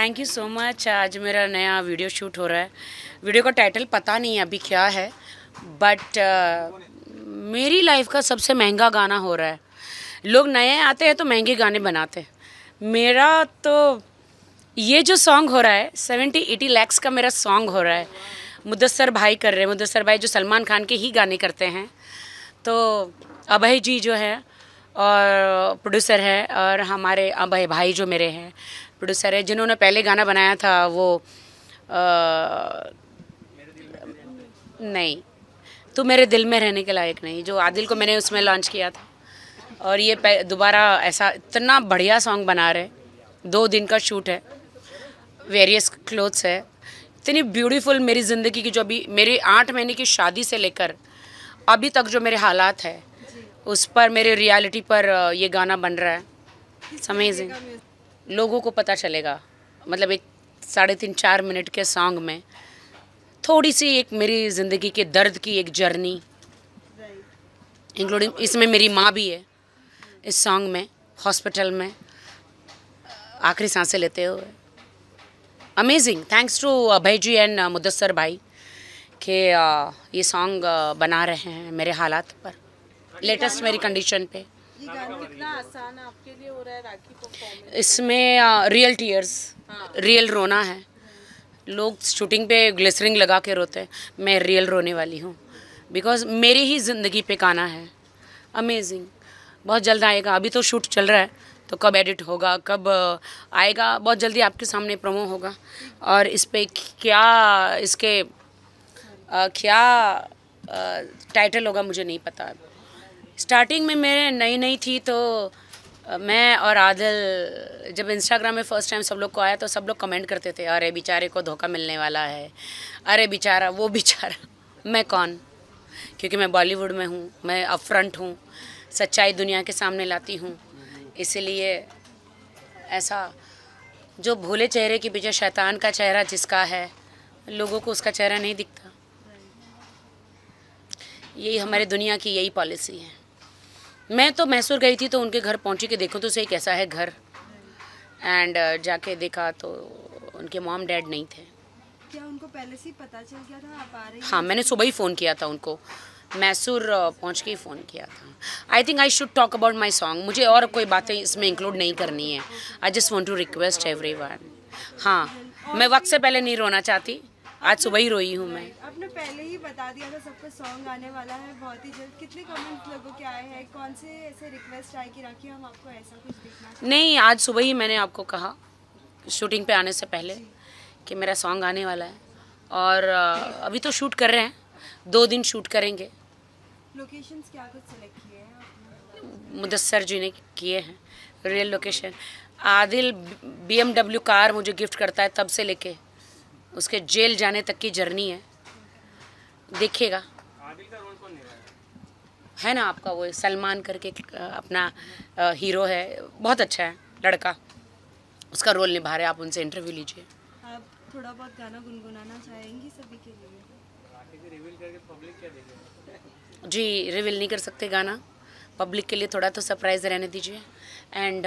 Thank you so much. आज मेरा नया वीडियो शूट हो रहा है। वीडियो का टाइटल पता नहीं है अभी क्या है, बट मेरी लाइफ का सबसे महंगा गाना हो रहा है। लोग नए आते हैं तो महंगे गाने बनाते हैं। मेरा तो ये जो सॉन्ग हो रहा है 70-80 लाख का मेरा सॉन्ग हो रहा है। मुदस्सर भाई कर रहे हैं, मुदस्सर भाई जो सलमान खान के ही गाने करते हैं। तो अभय जी जो है और प्रोड्यूसर है, और हमारे अभय भाई जो मेरे हैं प्रोड्यूसर है, जिन्होंने पहले गाना बनाया था वो नहीं तो मेरे दिल में रहने के लायक नहीं, जो आदिल को मैंने उसमें लॉन्च किया था। और ये दोबारा ऐसा इतना बढ़िया सॉन्ग बना रहे। 2 दिन का शूट है, वेरियस क्लोथ्स है, इतनी ब्यूटीफुल मेरी ज़िंदगी की जो अभी मेरी 8 महीने की शादी से लेकर अभी तक जो मेरे हालात है उस पर, मेरे रियलिटी पर ये गाना बन रहा है। It's amazing. लोगों को पता चलेगा, मतलब एक 3.5-4 मिनट के सॉन्ग में थोड़ी सी एक मेरी ज़िंदगी के दर्द की एक जर्नी, इंक्लूडिंग इसमें मेरी माँ भी है इस सॉन्ग में, हॉस्पिटल में आखिरी सांसें लेते हुए। Amazing. Thanks to Abhay ji and Mudassar भाई के ये सॉन्ग बना रहे हैं मेरे हालात पर, लेटेस्ट मेरी कंडीशन पे। ये गाना कितना आसान आपके लिए हो रहा है राखी परफॉर्मेंस? इसमें रियल टीयर्स, रियल रोना है। लोग शूटिंग पे ग्लिसरिंग लगा के रोते हैं, मैं रियल रोने वाली हूँ, बिकॉज मेरी ही ज़िंदगी पे गाना है। अमेजिंग। बहुत जल्द आएगा, अभी तो शूट चल रहा है तो कब एडिट होगा, कब आएगा, बहुत जल्दी आपके सामने प्रोमो होगा। और इस पर क्या इसके क्या टाइटल होगा मुझे नहीं पता। स्टार्टिंग में मेरे नई थी तो मैं और आदिल, जब इंस्टाग्राम में फ़र्स्ट टाइम सब लोग को आया तो सब लोग कमेंट करते थे, अरे बेचारे को धोखा मिलने वाला है, अरे बेचारा वो बेचारा। मैं कौन? क्योंकि मैं बॉलीवुड में हूँ, मैं अपफ्रंट हूँ, सच्चाई दुनिया के सामने लाती हूँ। इसीलिए ऐसा जो भोले चेहरे के पीछे शैतान का चेहरा जिसका है, लोगों को उसका चेहरा नहीं दिखता। यही हमारे दुनिया की यही पॉलिसी है। मैं तो मैसूर गई थी तो उनके घर पहुंची के देखो तो सही कैसा है घर, एंड जाके देखा तो उनके मॉम डैड नहीं थे। क्या उनको पहले से पता चल गया था आप आ रही? हाँ, मैंने सुबह ही फ़ोन किया था उनको, मैसूर पहुंच के ही फ़ोन किया था। I think I should talk about my song. मुझे और कोई बातें इसमें इंक्लूड नहीं करनी है। I just want to request every one. हाँ, मैं वक्त से पहले नहीं रोना चाहती, आज सुबह ही रोई हूँ मैं। आपने पहले ही बता दिया था सबको सॉन्ग आने वाला है बहुत ही जल्द। कितने कमेंट्स लोगों के आए हैं? कौन से ऐसे रिक्वेस्ट आए कि राखी हम आपको ऐसा कुछ देखना? नहीं, आज सुबह ही मैंने आपको कहा शूटिंग पे आने से पहले कि मेरा सॉन्ग आने वाला है। और अभी तो शूट कर रहे हैं, 2 दिन शूट करेंगे। लोकेशंस क्या कुछ सेलेक्ट किए हैं? मुदस्सर जी ने किए हैं real location. Adil BMW car मुझे गिफ्ट करता है, तब से लेके उसके जेल जाने तक की जर्नी है। देखिएगा। आदिल का रोल कौन निभाएगा? है ना आपका वो सलमान करके अपना हीरो है, बहुत अच्छा है लड़का, उसका रोल निभा रहे। आप उनसे इंटरव्यू लीजिए। आप थोड़ा बहुत गाना गुनगुनाना चाहेंगी सभी के लिए? रिवील करके पब्लिक क्या देखेगा? जी, रिवील नहीं कर सकते गाना, पब्लिक के लिए थोड़ा तो सरप्राइज रहने दीजिए। एंड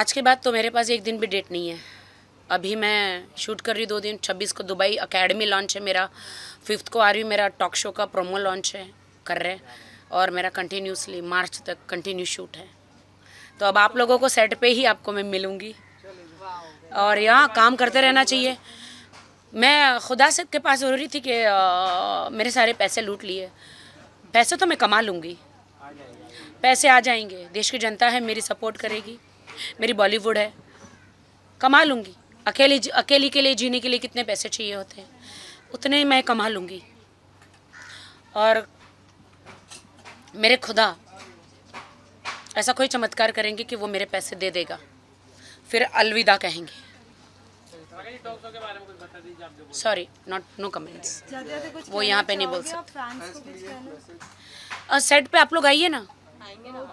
आज के बाद तो मेरे पास एक दिन भी डेट नहीं है। अभी मैं शूट कर रही हूँ 2 दिन। 26 को दुबई एकेडमी लॉन्च है मेरा, 5 को आ रही हूँ, मेरा टॉक शो का प्रोमो लॉन्च है कर रहे हैं, और मेरा कंटिन्यूसली मार्च तक कंटिन्यू शूट है। तो अब आप लोगों को सेट पे ही आपको मैं मिलूँगी। और यहाँ काम करते रहना चाहिए। मैं खुदा से के पास हो रही थी कि मेरे सारे पैसे लूट लिए, पैसे तो मैं कमा लूँगी, पैसे आ जाएंगे, देश की जनता है मेरी सपोर्ट करेगी, मेरी बॉलीवुड है, कमा लूँगी। अकेली के लिए जीने के लिए कितने पैसे चाहिए होते हैं, उतने मैं कमा लूँगी। और मेरे खुदा ऐसा कोई चमत्कार करेंगे कि वो मेरे पैसे दे देगा, फिर अलविदा कहेंगे। सॉरी, नॉट नो कमेंट्स, वो यहाँ पे नहीं बोल सकते। सेट पे आप लोग आइए ना,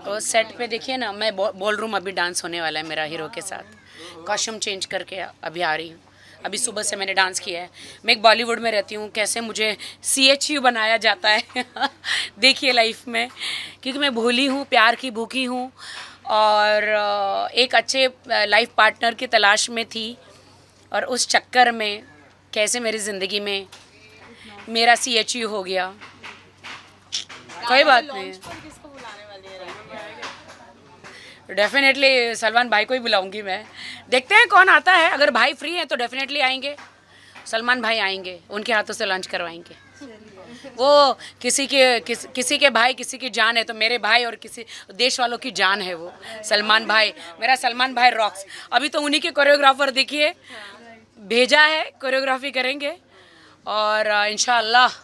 और सेट पे देखिए ना, मैं बॉल रूम अभी डांस होने वाला है मेरा हीरो के साथ। कॉस्ट्यूम चेंज करके अभी आ रही हूँ। अभी सुबह से मैंने डांस किया है। मैं एक बॉलीवुड में रहती हूँ, कैसे मुझे CHU बनाया जाता है देखिए लाइफ में, क्योंकि मैं भोली हूँ, प्यार की भूखी हूँ, और एक अच्छे लाइफ पार्टनर की तलाश में थी। और उस चक्कर में कैसे मेरी ज़िंदगी में मेरा CHU हो गया। कोई बात नहीं, डेफिनेटली सलमान भाई को ही बुलाऊंगी मैं। देखते हैं कौन आता है, अगर भाई फ्री हैं तो डेफिनेटली आएंगे, सलमान भाई आएंगे, उनके हाथों से लंच करवाएंगे। वो किसी के भाई, किसी की जान है, तो मेरे भाई और किसी देश वालों की जान है वो सलमान भाई। मेरा सलमान भाई रॉक्स। अभी तो उन्हीं के कोरियोग्राफर देखिए भेजा है, कोरियोग्राफी करेंगे और इंशाल्लाह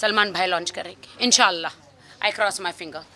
सलमान भाई लॉन्च करेंगे। इंशाल्लाह, आई क्रॉस माई फिंगर।